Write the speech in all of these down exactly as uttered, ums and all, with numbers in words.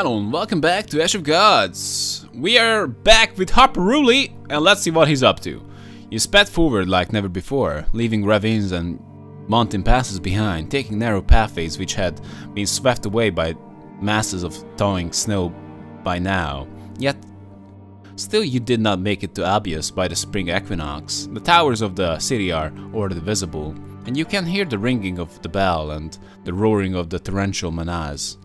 Hello and welcome back to Ash of Gods. We are back with Harper Rulli, and let's see what he's up to. You sped forward like never before, leaving ravines and mountain passes behind, taking narrow pathways which had been swept away by masses of thawing snow by now. Yet, still you did not make it to Abyas by the spring equinox. The towers of the city are already visible, and you can hear the ringing of the bell and the roaring of the torrential menace.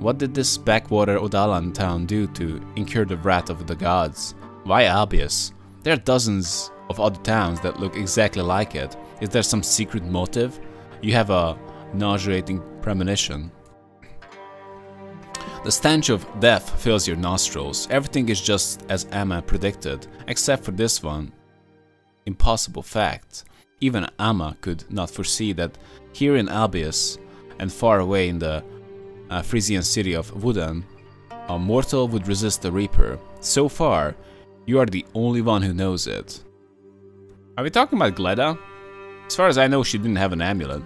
What did this backwater Odalan town do to incur the wrath of the gods? Why Albius? There are dozens of other towns that look exactly like it. Is there some secret motive? You have a nauseating premonition. The stench of death fills your nostrils. Everything is just as Ama predicted, except for this one impossible fact. Even Ama could not foresee that here in Albius and far away in the a Frisian city of Wudan, a mortal would resist the Reaper. So far, you are the only one who knows it. Are we talking about Gleda? As far as I know, she didn't have an amulet.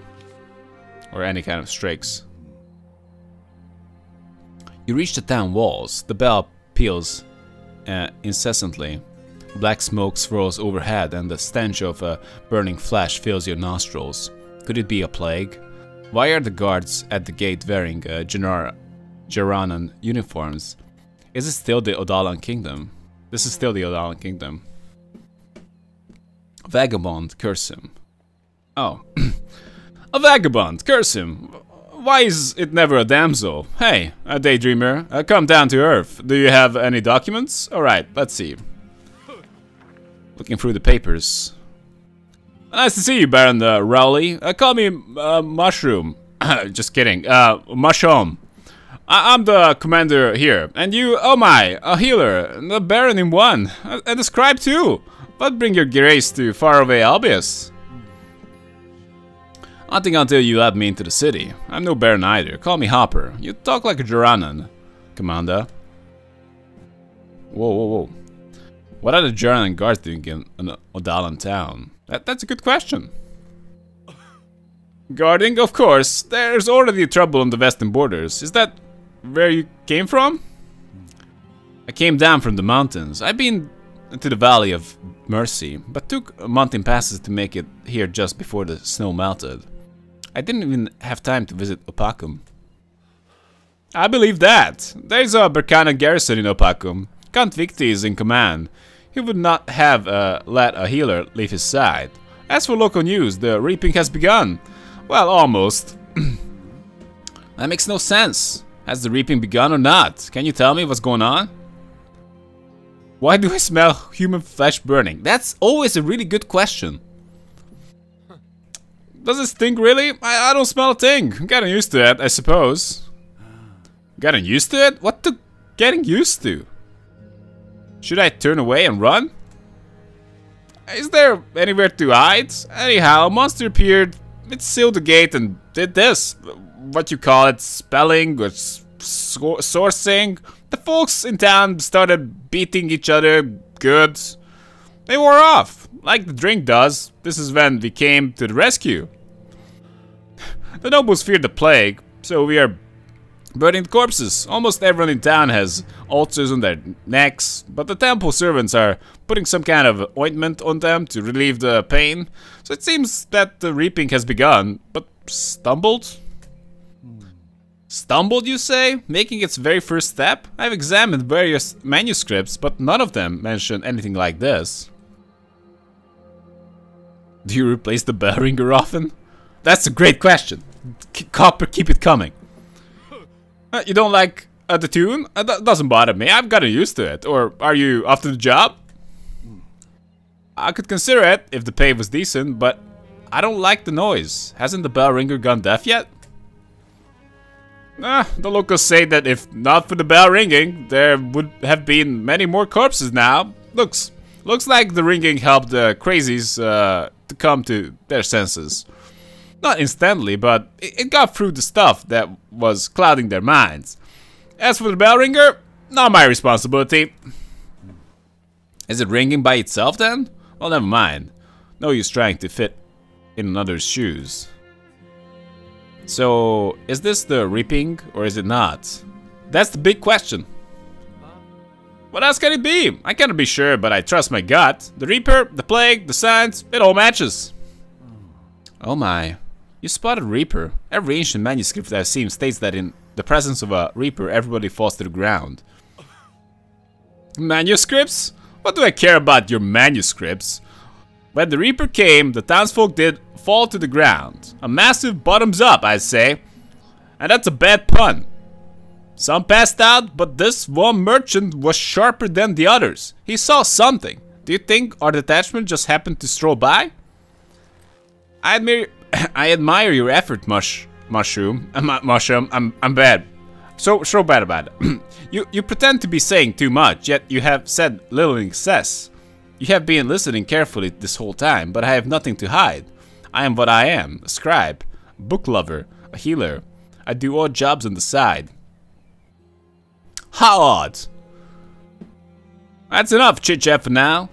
Or any kind of strix. You reach the town walls. The bell peals uh, incessantly. Black smoke swirls overhead and the stench of uh, burning flesh fills your nostrils. Could it be a plague? Why are the guards at the gate wearing uh, Juranon uniforms? Is it still the Odalan Kingdom? This is still the Odalan Kingdom. Vagabond, curse him. Oh. A vagabond, curse him. Why is it never a damsel? Hey, a daydreamer, uh, come down to earth. Do you have any documents? Alright, let's see. Looking through the papers. Nice to see you, Baron uh, Rowley. Uh, call me uh, Mushroom. Just kidding. Uh, Mushroom. I I'm the commander here. And you, oh my, a healer. The Baron in one. Uh, and a scribe too. But bring your grace to faraway Albius. Nothing until you let me into the city. I'm no Baron either. Call me Hopper. You talk like a Juranon, Commander. Whoa, whoa, whoa. What are the Juranon guards doing in an Odalan town? That, that's a good question. Guarding, of course. There's already trouble on the western borders. Is that where you came from? I came down from the mountains. I've been to the Valley of Mercy, but took mountain passes to make it here just before the snow melted. I didn't even have time to visit Opakum. I believe that. There's a Berkana garrison in Opakum. Kant Victi is in command. He would not have uh, let a healer leave his side. As for local news, the reaping has begun. Well, almost. That makes no sense. Has the reaping begun or not? Can you tell me what's going on? Why do I smell human flesh burning? That's always a really good question. Does it stink really? I, I don't smell a thing. I'm getting used to it, I suppose. Getting used to it? What the getting used to? Should I turn away and run? Is there anywhere to hide? Anyhow, a monster appeared, it sealed the gate and did this. What you call it, spelling or sourcing. The folks in town started beating each other good. They wore off, like the drink does. This is when we came to the rescue. The nobles feared the plague, so we are burning corpses. Almost everyone in town has ulcers on their necks, but the temple servants are putting some kind of ointment on them to relieve the pain. So it seems that the reaping has begun, but stumbled? Stumbled, you say? Making its very first step? I've examined various manuscripts, but none of them mention anything like this. Do you replace the bell ringer often? That's a great question. Copper, keep it coming. Uh, you don't like uh, the tune? Uh, that doesn't bother me. I've gotten used to it. Or are you after the job? I could consider it if the pay was decent, but I don't like the noise. Hasn't the bell ringer gone deaf yet? Nah, the locals say that if not for the bell ringing, there would have been many more corpses now. Looks, looks like the ringing helped the crazies uh, to come to their senses. Not instantly, but it got through the stuff that was clouding their minds. As for the bell ringer, not my responsibility. Is it ringing by itself then? Well, never mind. No use trying to fit in another's shoes. So, is this the reaping or is it not? That's the big question. What else can it be? I cannot be sure, but I trust my gut. The Reaper, the Plague, the signs, it all matches. Oh my. You spotted Reaper. Every ancient manuscript I've seen states that in the presence of a Reaper, everybody falls to the ground. Manuscripts? What do I care about your manuscripts? When the Reaper came, the townsfolk did fall to the ground. A massive bottoms up, I'd say. And that's a bad pun. Some passed out, but this one merchant was sharper than the others. He saw something. Do you think our detachment just happened to stroll by? I admire, I admire your effort, mush, mushroom, uh, mushroom. I'm, I'm bad. So, so bad about it. you, you pretend to be saying too much, yet you have said little in excess. You have been listening carefully this whole time, but I have nothing to hide. I am what I am: a scribe, a book lover, a healer. I do odd jobs on the side. How odd! That's enough chit-chat for now.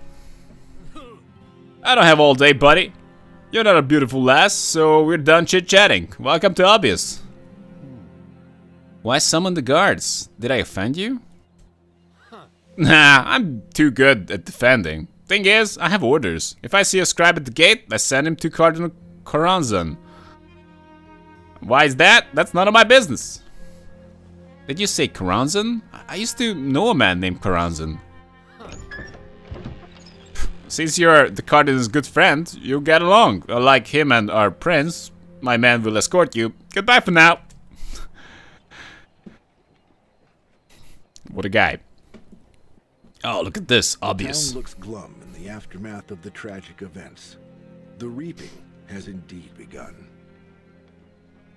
I don't have all day, buddy. You're not a beautiful lass, so we're done chit-chatting. Welcome to Abyas. Why summon the guards? Did I offend you? Huh. Nah, I'm too good at defending. Thing is, I have orders. If I see a scribe at the gate, I send him to Cardinal Coranzon. Why is that? That's none of my business. Did you say Karanzen? I used to know a man named Karanzen. Since you're the Cardinal's good friend, you'll get along. Like him and our prince, my man will escort you. Goodbye for now. What a guy. Oh, look at this, obvious. The town looks glum in the aftermath of the tragic events. The reaping has indeed begun.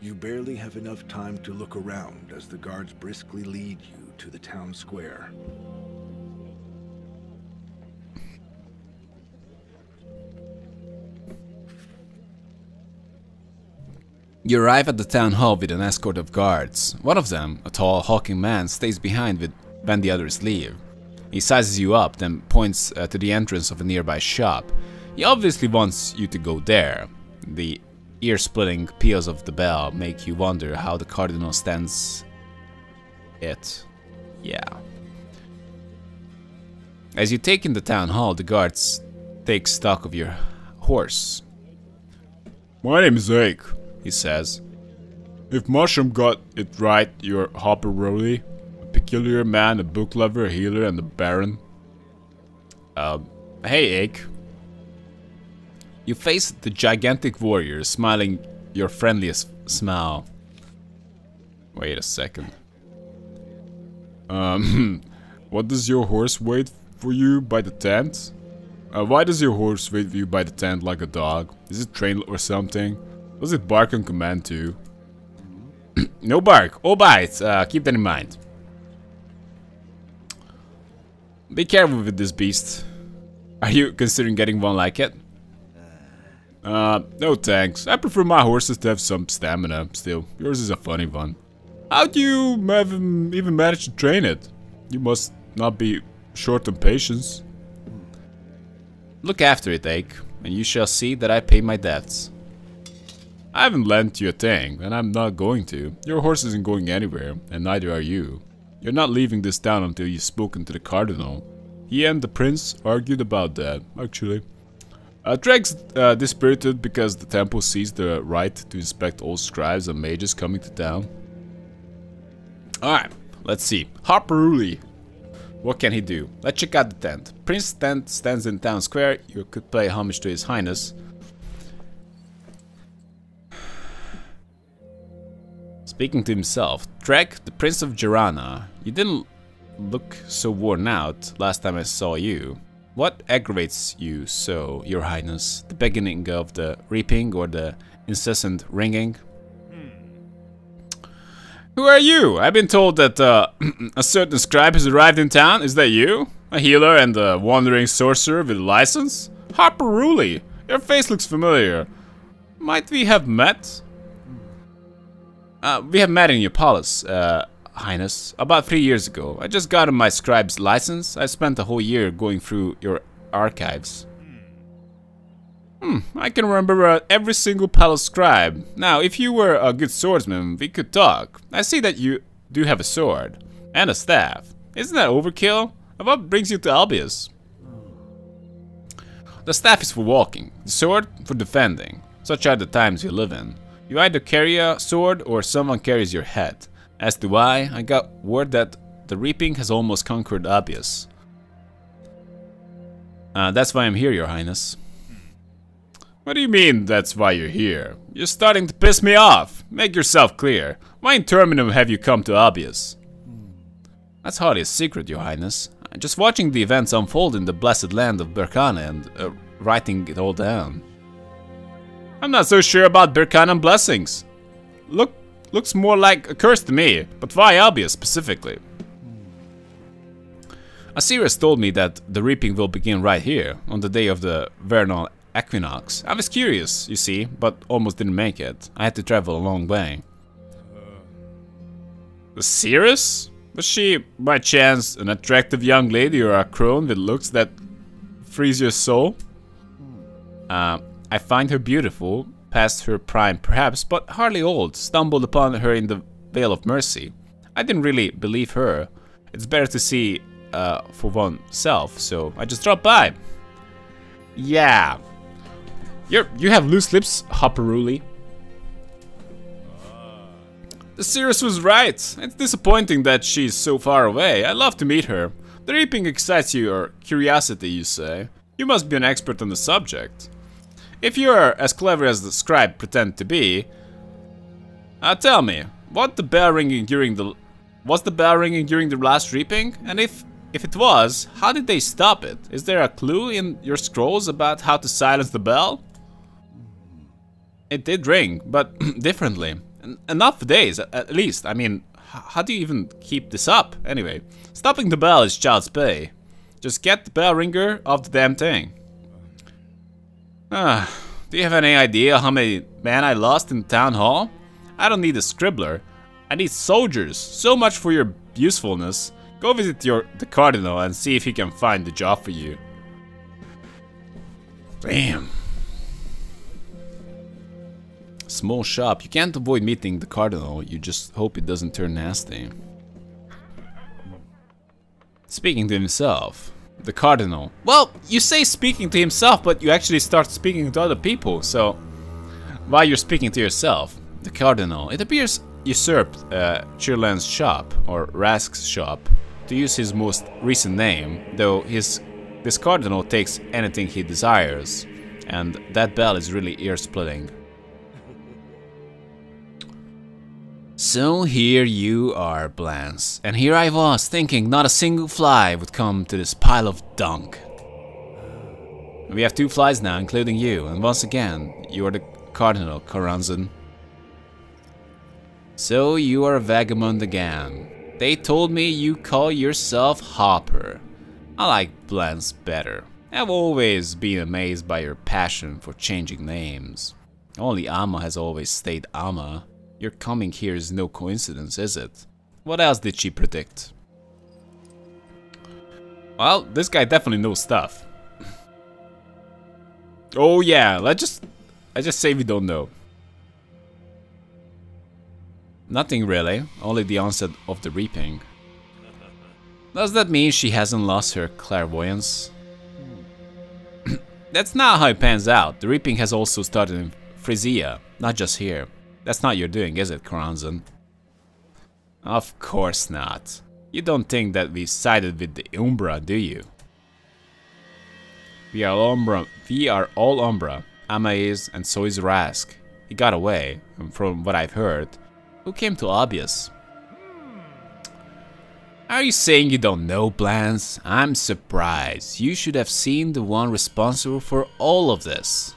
You barely have enough time to look around as the guards briskly lead you to the town square. You arrive at the town hall with an escort of guards. One of them, a tall, hulking man, stays behind with when the others leave. He sizes you up, then points uh, to the entrance of a nearby shop. He obviously wants you to go there. The ear-splitting peals of the bell make you wonder how the Cardinal stands it. Yeah. As you take in the town hall, the guards take stock of your horse. My name is Zeke, he says. If Mushroom got it right, you're Harper Rulli, a peculiar man, a book lover, a healer, and a baron. Um, uh, hey, Zeke. You face the gigantic warrior, smiling your friendliest smile. Wait a second. Um, what does your horse wait for you by the tent? Uh, why does your horse wait for you by the tent like a dog? Is it trained or something? Does it bark on command too? No bark, all bites. Uh, keep that in mind. Be careful with this beast. Are you considering getting one like it? Uh, no thanks. I prefer my horses to have some stamina. Still, yours is a funny one. How'd you even manage to train it? You must not be short on patience. Look after it, Ake, and you shall see that I pay my debts. I haven't lent you a thing, and I'm not going to. Your horse isn't going anywhere, and neither are you. You're not leaving this town until you've spoken to the Cardinal. He and the Prince argued about that, actually. Uh, Treek's uh, dispirited because the temple seized the right to inspect all scribes and mages coming to town. Alright, let's see. Harper Rulli. What can he do? Let's check out the tent. Prince's tent stands in town square. You could pay homage to his highness. Speaking to himself. Treek, the Prince of Juranon. You didn't look so worn out last time I saw you. What aggravates you so, your highness? The beginning of the reaping or the incessant ringing? Hmm. Who are you? I've been told that uh, a certain scribe has arrived in town. Is that you? A healer and a wandering sorcerer with a license? Harper Rulli, your face looks familiar. Might we have met? Uh, we have met in your palace. Uh, Highness, about three years ago. I just got my scribe's license. I spent a whole year going through your archives. Hmm, I can remember every single palace scribe. Now, if you were a good swordsman, we could talk. I see that you do have a sword. And a staff. Isn't that overkill? And what brings you to Albius? The staff is for walking, the sword for defending. Such are the times you live in. You either carry a sword or someone carries your head. As do I, I got word that the reaping has almost conquered Abyas. Uh, that's why I'm here, your highness. What do you mean, that's why you're here? You're starting to piss me off. Make yourself clear. Why in Terminum have you come to Abyas? That's hardly a secret, your highness. Just watching the events unfold in the blessed land of Berkana and uh, writing it all down. I'm not so sure about Berkana blessings. Look, looks more like a curse to me, but why Albius specifically? Asiris told me that the reaping will begin right here, on the day of the vernal equinox. I was curious, you see, but almost didn't make it. I had to travel a long way. The Seeress? Was she, by chance, an attractive young lady or a crone with looks that freeze your soul? Uh, I find her beautiful, past her prime perhaps, but hardly old. Stumbled upon her in the Vale of Mercy. I didn't really believe her. It's better to see uh, for oneself, so I just dropped by. Yeah. You're, you have loose lips, Harper Rulli. The Seeress was right. It's disappointing that she's so far away. I'd love to meet her. The reaping excites your curiosity, you say. You must be an expert on the subject. If you're as clever as the scribe pretend to be, uh, tell me, what the bell ringing during the was the bell ringing during the last reaping? And if if it was, how did they stop it? Is there a clue in your scrolls about how to silence the bell? It did ring, but differently. Enough days, at least. I mean, how do you even keep this up? Anyway, stopping the bell is child's play. Just get the bell ringer off the damn thing. Ah, do you have any idea how many men I lost in the town hall? I don't need a scribbler. I need soldiers. So much for your usefulness. Go visit your the cardinal and see if he can find the job for you. Damn. Small shop. You can't avoid meeting the cardinal, you just hope it doesn't turn nasty. Speaking to himself. The cardinal. Well, you say speaking to himself, but you actually start speaking to other people, so while you're speaking to yourself. The cardinal. It appears usurped uh, Chirlan's shop, or Rask's shop, to use his most recent name, though his this cardinal takes anything he desires, and that bell is really ear-splitting. So here you are, Blance, and here I was thinking not a single fly would come to this pile of dunk. We have two flies now, including you, and once again, you are the Cardinal Coranzon. So you are a vagabond again. They told me you call yourself Hopper. I like Blance better. I've always been amazed by your passion for changing names. Only Ama has always stayed Ama. Your coming here is no coincidence, is it? What else did she predict? Well, this guy definitely knows stuff. Oh yeah, let's just... I just say we don't know. Nothing really, only the onset of the reaping. Does that mean she hasn't lost her clairvoyance? That's not how it pans out. The reaping has also started in Frisia, not just here. That's not your doing, is it, Karanzen? Of course not. You don't think that we sided with the Umbra, do you? We are all Umbra. We are all Umbra. Ama is, and so is Rask. He got away, and from what I've heard, who came to Abyas? Are you saying you don't know, Blance? I'm surprised. You should have seen the one responsible for all of this.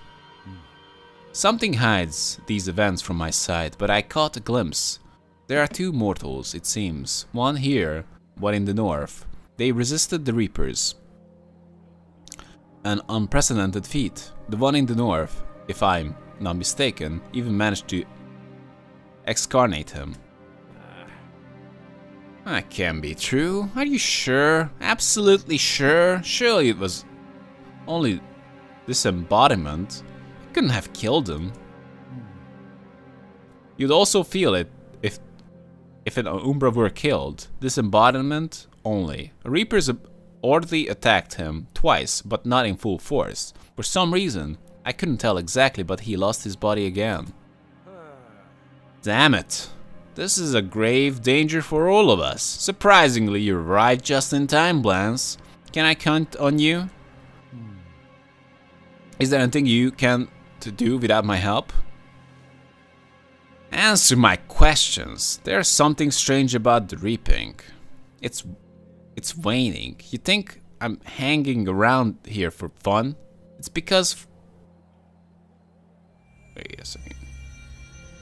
Something hides these events from my sight, but I caught a glimpse. There are two mortals, it seems. One here, one in the north. They resisted the Reapers. An unprecedented feat. The one in the north, if I'm not mistaken, even managed to excarnate him. That can't be true. Are you sure? Absolutely sure? Surely it was only this embodiment. Couldn't have killed him. You'd also feel it if if an Umbra were killed, disembodiment only. Reapers oddly attacked him twice, but not in full force. For some reason, I couldn't tell exactly, but he lost his body again. Damn it. This is a grave danger for all of us. Surprisingly, you're right just in time, Blance. Can I count on you? Is there anything you can to do without my help? Answer my questions. There's something strange about the reaping. It's it's waning. You think I'm hanging around here for fun? It's because... Wait a second.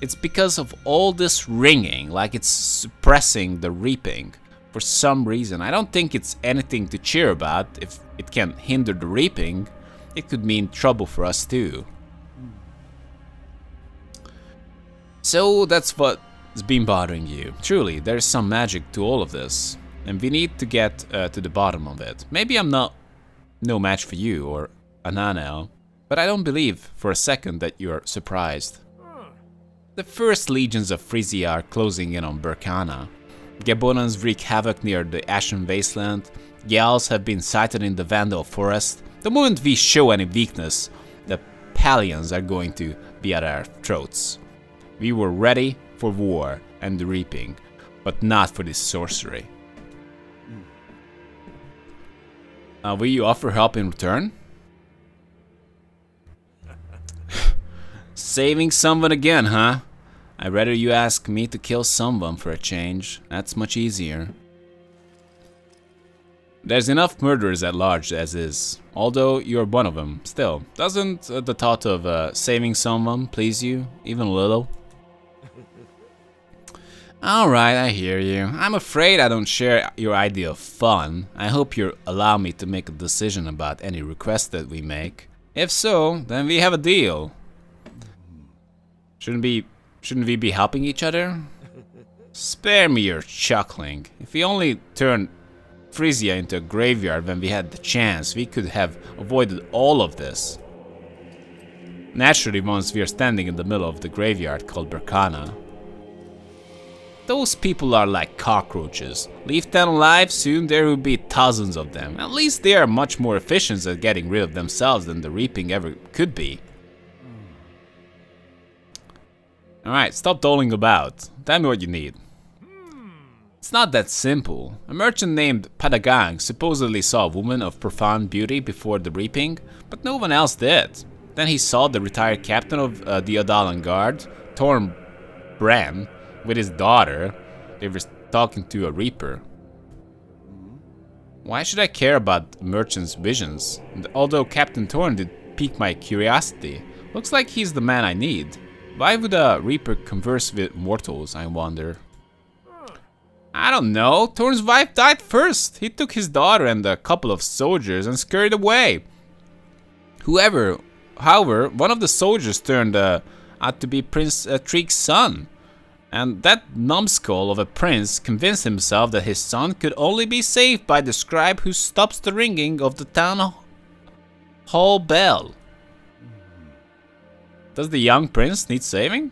It's because of all this ringing, like it's suppressing the reaping for some reason. I don't think it's anything to cheer about. If it can hinder the reaping, it could mean trouble for us too. So that's what's been bothering you. Truly, there's some magic to all of this, and we need to get uh, to the bottom of it. Maybe I'm not no match for you or Ananael, but I don't believe for a second that you're surprised. The first legions of Frisia are closing in on Berkana. Gabonans wreak havoc near the Ashen wasteland. Gals have been sighted in the Vandal forest. The moment we show any weakness, the Pallians are going to be at our throats. We were ready for war and the reaping, but not for this sorcery. Uh, will you offer help in return? Saving someone again, huh? I'd rather you ask me to kill someone for a change. That's much easier. There's enough murderers at large as is, although you're one of them. Still, doesn't uh, the thought of uh, saving someone please you, even a little? Alright, I hear you. I'm afraid I don't share your idea of fun. I hope you'll allow me to make a decision about any request that we make. If so, then we have a deal. Shouldn't be, shouldn't we be helping each other? Spare me your chuckling. If we only turned Frisia into a graveyard when we had the chance, we could have avoided all of this. Naturally, once we are standing in the middle of the graveyard called Berkana. Those people are like cockroaches. Leave them alive, soon there will be thousands of them. At least they are much more efficient at getting rid of themselves than the reaping ever could be. Alright, stop dawdling about. Tell me what you need. It's not that simple. A merchant named Padagang supposedly saw a woman of profound beauty before the reaping, but no one else did. Then he saw the retired captain of uh, the Odalan guard, Thorn Brennan, with his daughter. They were talking to a reaper. Why should I care about the merchant's visions? And although Captain Thorn did pique my curiosity, looks like he's the man I need. Why would a reaper converse with mortals, I wonder? I don't know, Thorn's wife died first. He took his daughter and a couple of soldiers and scurried away. Whoever, however, one of the soldiers turned uh, out to be Prince uh, Treek's son. And that numbskull of a prince convinced himself that his son could only be saved by the scribe who stops the ringing of the town hall bell. Does the young prince need saving?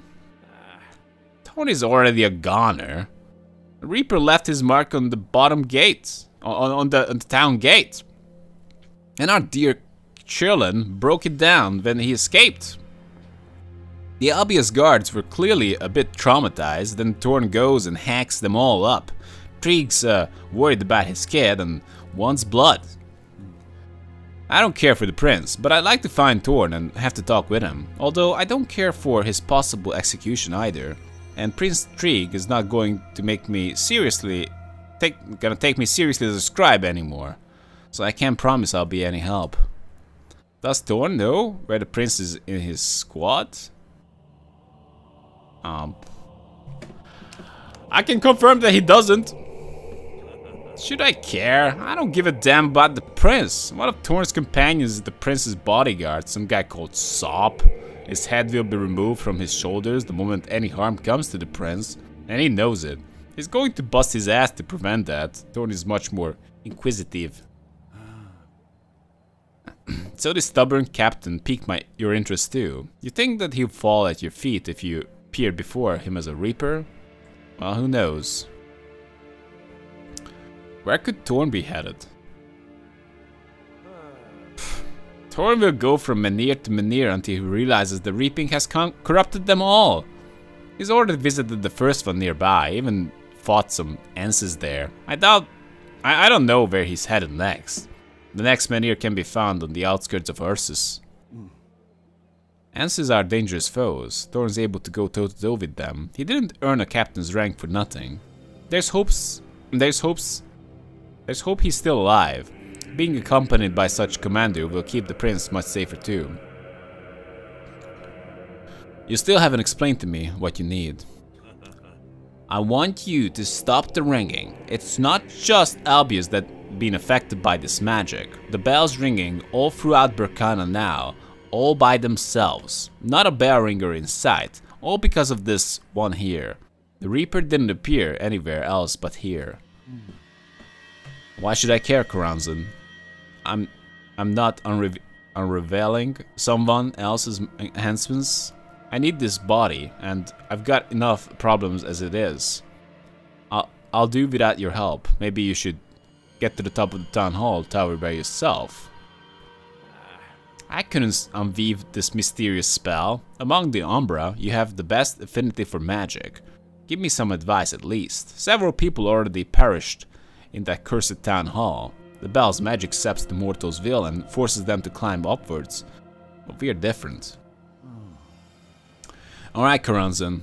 Thorn's already a goner. The reaper left his mark on the bottom gate, on, on, the, on the town gate. And our dear Chirlin broke it down when he escaped. The Abyas guards were clearly a bit traumatized, then Thorn goes and hacks them all up. Treek's uh, worried about his kid and wants blood. I don't care for the prince, but I'd like to find Thorn and have to talk with him. Although I don't care for his possible execution either. And Prince Treek is not going to make me seriously, take, gonna take me seriously as a scribe anymore. So I can't promise I'll be any help. Does Thorn know where the prince is in his squad? Um, I can confirm that he doesn't. Should I care? I don't give a damn about the prince. One of Thorn's companions is the prince's bodyguard, some guy called Sop. His head will be removed from his shoulders the moment any harm comes to the prince, and he knows it. He's going to bust his ass to prevent that. Thorn is much more inquisitive. So this stubborn captain piqued my, your interest too. You think that he'll fall at your feet if you appear before him as a reaper? Well, who knows? Where could Thorn be headed? Thorn will go from Menir to Menir until he realizes the reaping has corrupted them all. He's already visited the first one nearby, even fought some Ences there. I doubt... I, I don't know where he's headed next. The next Menir can be found on the outskirts of Ursus. Ences are dangerous foes. Thorn's able to go toe-to-toe with them. He didn't earn a captain's rank for nothing. There's hopes... There's hopes... There's hope he's still alive. Being accompanied by such commander will keep the prince much safer too. You still haven't explained to me what you need. I want you to stop the ringing. It's not just Albius that's been affected by this magic. The bells ringing all throughout Berkana now, all by themselves. Not a bell ringer in sight, all because of this one here. The Reaper didn't appear anywhere else but here. Why should I care, Karanzen? I'm I'm not unre unrevealing someone else's enhancements. I need this body, and I've got enough problems as it is. I'll, I'll do without your help. Maybe you should get to the top of the town hall tower by yourself. I couldn't unweave this mysterious spell. Among the Umbra, you have the best affinity for magic. Give me some advice at least. Several people already perished in that cursed town hall. The bell's magic saps the mortals' will and forces them to climb upwards. But we are different. Alright, Karanzen,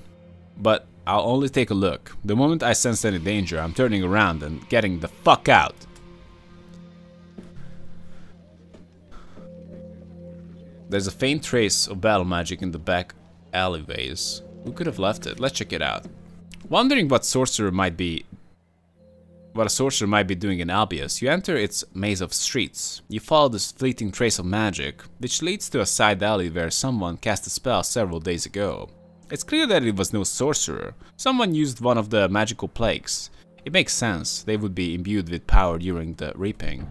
but I'll only take a look. The moment I sense any danger, I'm turning around and getting the fuck out. There's a faint trace of battle magic in the back alleyways. Who could have left it? Let's check it out. Wondering what sorcerer might be What a sorcerer might be doing in Albius, you enter its maze of streets. You follow this fleeting trace of magic, which leads to a side alley where someone cast a spell several days ago. It's clear that it was no sorcerer. Someone used one of the magical plagues. It makes sense, they would be imbued with power during the reaping.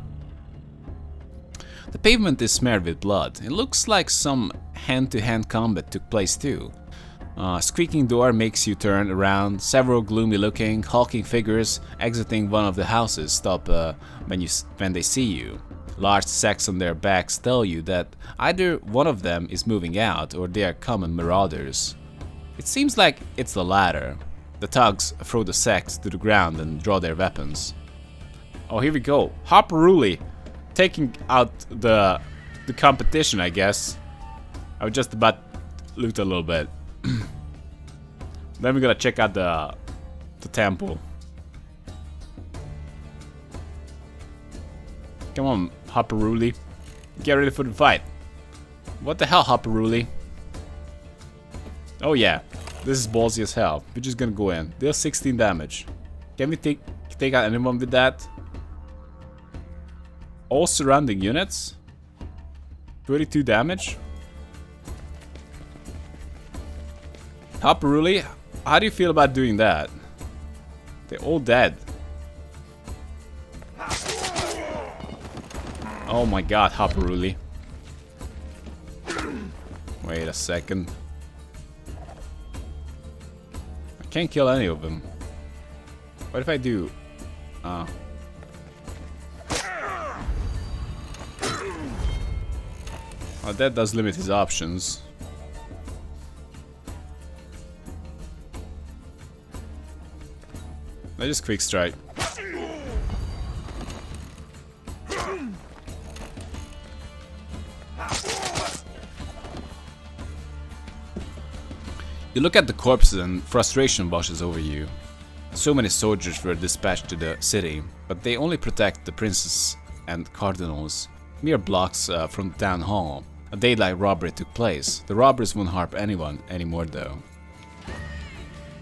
The pavement is smeared with blood. It looks like some hand-to-hand combat took place too. Uh, a squeaking door makes you turn around. Several gloomy-looking, hulking figures exiting one of the houses stop uh, when, you, when they see you. Large sacks on their backs tell you that either one of them is moving out or they are common marauders. It seems like it's the latter. The thugs throw the sacks to the ground and draw their weapons. Oh, here we go. Harper Rulli taking out the, the competition, I guess. I was just about to loot a little bit. Then we're gonna check out the the temple. Come on, Hopper Rulli. Get ready for the fight. What the hell, Hopper Rulli? Oh yeah, this is ballsy as hell. We're just gonna go in. Deal sixteen damage. Can we take take out anyone with that? All surrounding units. twenty-two damage. Harper Rulli, how do you feel about doing that? They're all dead. Oh my god, Harper Rulli. Wait a second. I can't kill any of them. What if I do? Uh. Oh, that does limit his options. I just quick strike. You look at the corpses and frustration washes over you. So many soldiers were dispatched to the city, but they only protect the princes and cardinals. Mere blocks uh, from the town hall. A daylight robbery took place. The robbers won't harp anyone anymore though.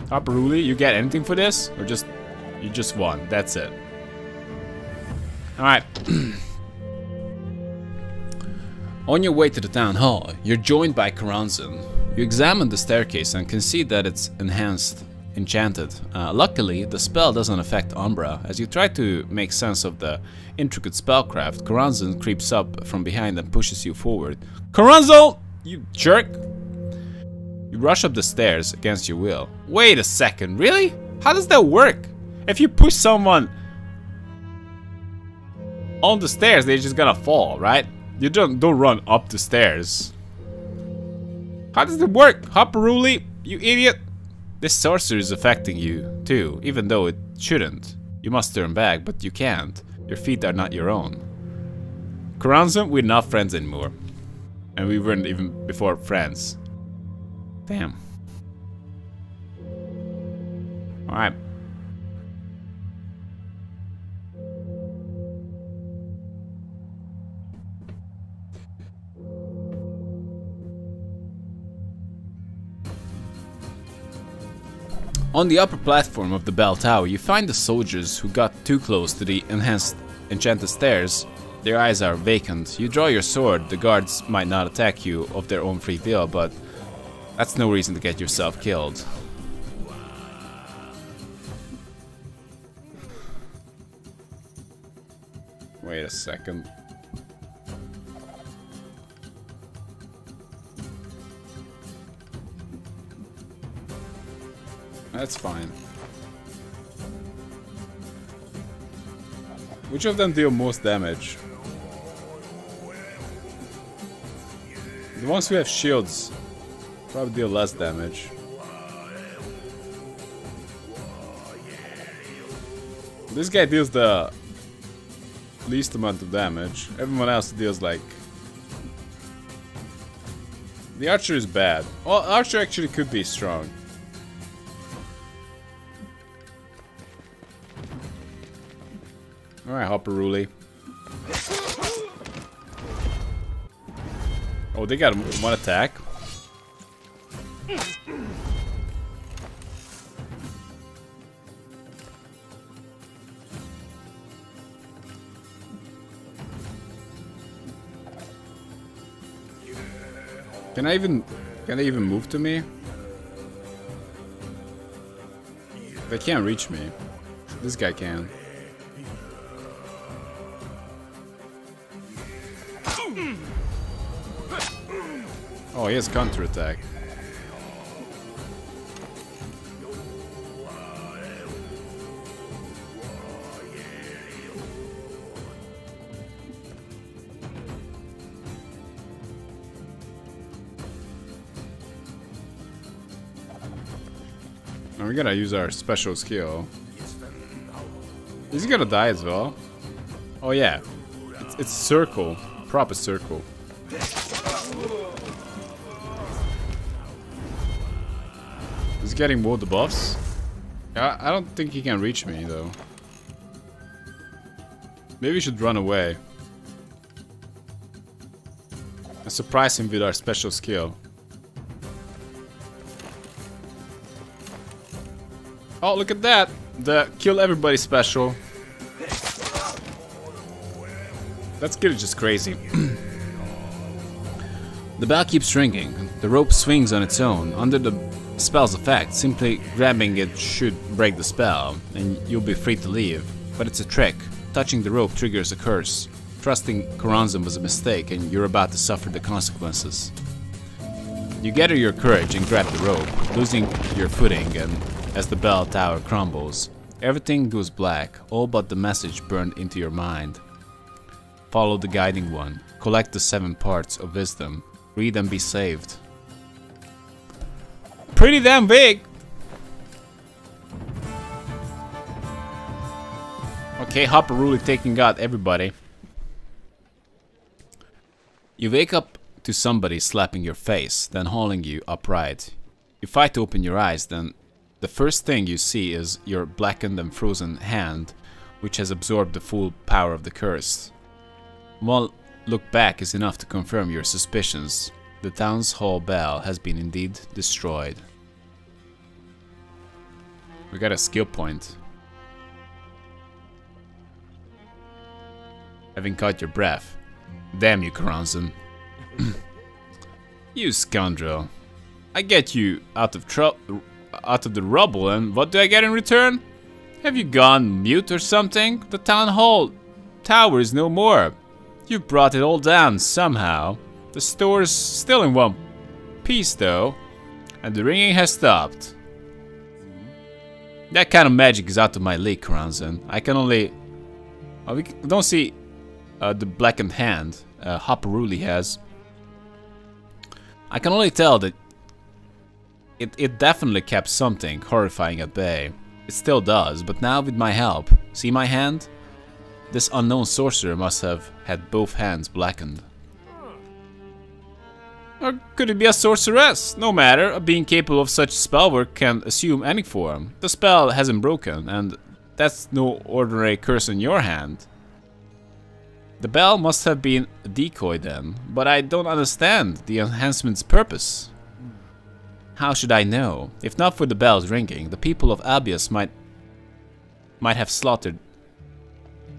Harper Rulli, you get anything for this? Or just... You just won. That's it. Alright. On your way to the town hall, you're joined by Karanzen. You examine the staircase and can see that it's enhanced, enchanted. Uh, luckily, the spell doesn't affect Umbra. As you try to make sense of the intricate spellcraft, Karanzen creeps up from behind and pushes you forward. Karanzen! You jerk! You rush up the stairs against your will. Wait a second, really? How does that work? If you push someone on the stairs, they're just gonna fall, right? You don't don't run up the stairs. How does it work, Harper Rulli? You idiot! This sorcery is affecting you too, even though it shouldn't. You must turn back, but you can't. Your feet are not your own. Karanzen, we're not friends anymore, and we weren't even before friends. Damn. All right. On the upper platform of the bell tower, you find the soldiers who got too close to the enhanced enchanted stairs. Their eyes are vacant. You draw your sword. The guards might not attack you of their own free will, but that's no reason to get yourself killed. Wait a second. That's fine. Which of them deal most damage? The ones who have shields probably deal less damage. This guy deals the least amount of damage. Everyone else deals like... The archer is bad. Well, archer actually could be strong. Alright, Hopper Rulli. Oh, they got one attack. Can I even... Can they even move to me? They can't reach me. This guy can. Oh, he has counterattack. Now we gotta use our special skill. Is he gonna die as well? Oh yeah. It's, it's circle. Proper circle. Getting more debuffs. Yeah, I don't think he can reach me though. Maybe we should run away and surprise him with our special skill. Oh, look at that! The kill everybody special. That skill is just crazy. The bell keeps ringing. The rope swings on its own under the spell's effect. Simply grabbing it should break the spell, and you'll be free to leave. But it's a trick. Touching the rope triggers a curse. Trusting Karanzen was a mistake, and you're about to suffer the consequences. You gather your courage and grab the rope, losing your footing, and as the bell tower crumbles, everything goes black, all but the message burned into your mind. Follow the guiding one. Collect the seven parts of wisdom. Read and be saved. Pretty damn big. Okay, Hopper Rulli taking out everybody. You wake up to somebody slapping your face, then hauling you upright. You fight to open your eyes, then the first thing you see is your blackened and frozen hand, which has absorbed the full power of the curse. One look back is enough to confirm your suspicions. The town's hall bell has been indeed destroyed. We got a skill point. Having caught your breath. Damn you, Karanzen. You scoundrel. I get you out of trouble, out of the rubble, and what do I get in return? Have you gone mute or something? The town hall tower is no more. You brought it all down somehow. The store's still in one piece though, and the ringing has stopped. That kind of magic is out of my league, Karanzen. I can only... Oh, we don't see uh, the blackened hand uh, Harper Rulli has. I can only tell that it, it definitely kept something horrifying at bay. It still does, but now with my help. See my hand? This unknown sorcerer must have had both hands blackened. Or could it be a sorceress? No matter, a being capable of such spellwork can assume any form. The spell hasn't broken, and that's no ordinary curse in your hand. The bell must have been a decoy then, but I don't understand the enhancement's purpose. How should I know? If not for the bells ringing, the people of Abyas might, might have slaughtered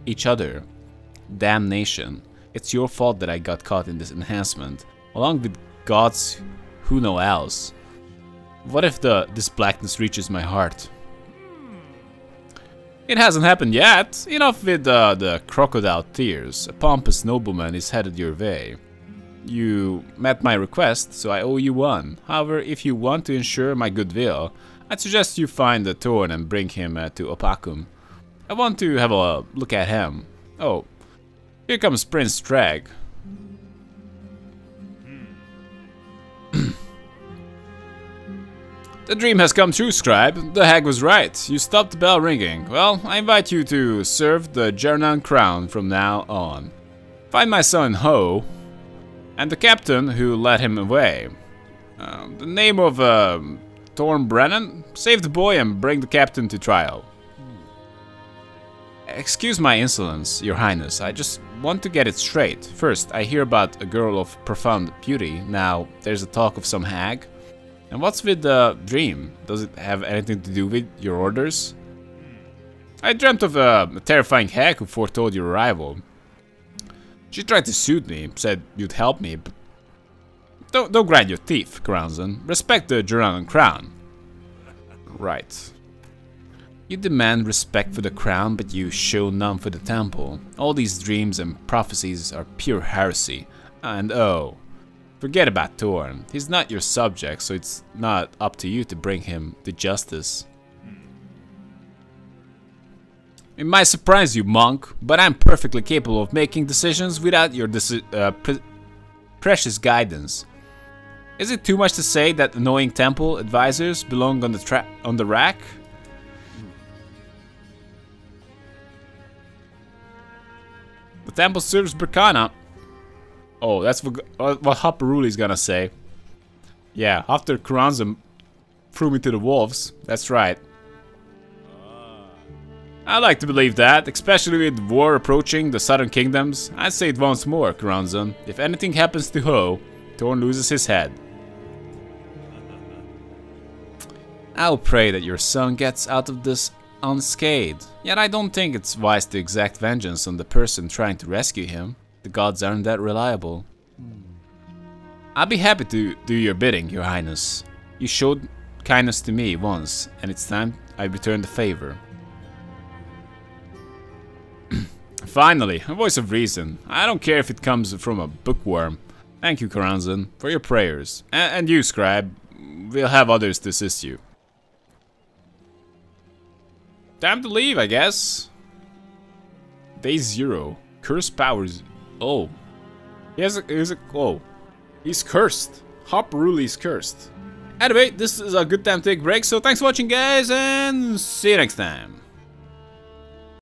each other. Damnation. It's your fault that I got caught in this enhancement, along with gods who know else. What if the this blackness reaches my heart? It hasn't happened yet. Enough with uh, the crocodile tears. A pompous nobleman is headed your way. You met my request, so I owe you one. However, if you want to ensure my goodwill, I'd suggest you find the Thorn and bring him uh, to Opakum. I want to have a look at him. Oh, here comes Prince Treek. The dream has come true, scribe. The hag was right. You stopped the bell ringing. Well, I invite you to serve the Juranon crown from now on. Find my son Ho and the captain who led him away. Uh, the name of uh, Thorn Brennan. Save the boy and bring the captain to trial. Excuse my insolence, your highness. I just want to get it straight. First, I hear about a girl of profound beauty. Now, there's a talk of some hag. And what's with the dream? Does it have anything to do with your orders? I dreamt of a, a terrifying hag who foretold your arrival. She tried to suit me, said you'd help me, but... Don't, don't grind your teeth, Karanzen. Respect the Juranon crown. Right. You demand respect for the crown, but you show none for the temple. All these dreams and prophecies are pure heresy. And oh... Forget about Thorn. He's not your subject, so it's not up to you to bring him to justice. It might surprise you, monk, but I'm perfectly capable of making decisions without your deci uh, pre precious guidance. Is it too much to say that annoying temple advisors belong on the tra on the rack? The temple serves Berkana. Oh, that's what, what Hopper Rulli's gonna say. Yeah, after Karanzen threw me to the wolves, that's right. I like to believe that, especially with war approaching the southern kingdoms. I'd say it once more, Karanzen. If anything happens to Ho, Thorn loses his head. I'll pray that your son gets out of this unscathed. Yet I don't think it's wise to exact vengeance on the person trying to rescue him. The gods aren't that reliable. I'll be happy to do your bidding, your highness. You showed kindness to me once, and it's time I return the favor. Finally, a voice of reason. I don't care if it comes from a bookworm. Thank you, Karanzen, for your prayers. A and you, scribe. We'll have others to assist you. Time to leave, I guess. Day zero. Curse powers... Oh, he has a, he has a, oh, he's cursed. Hopper Rulli's cursed. Anyway, this is a good time to take a break, so thanks for watching, guys, and see you next time.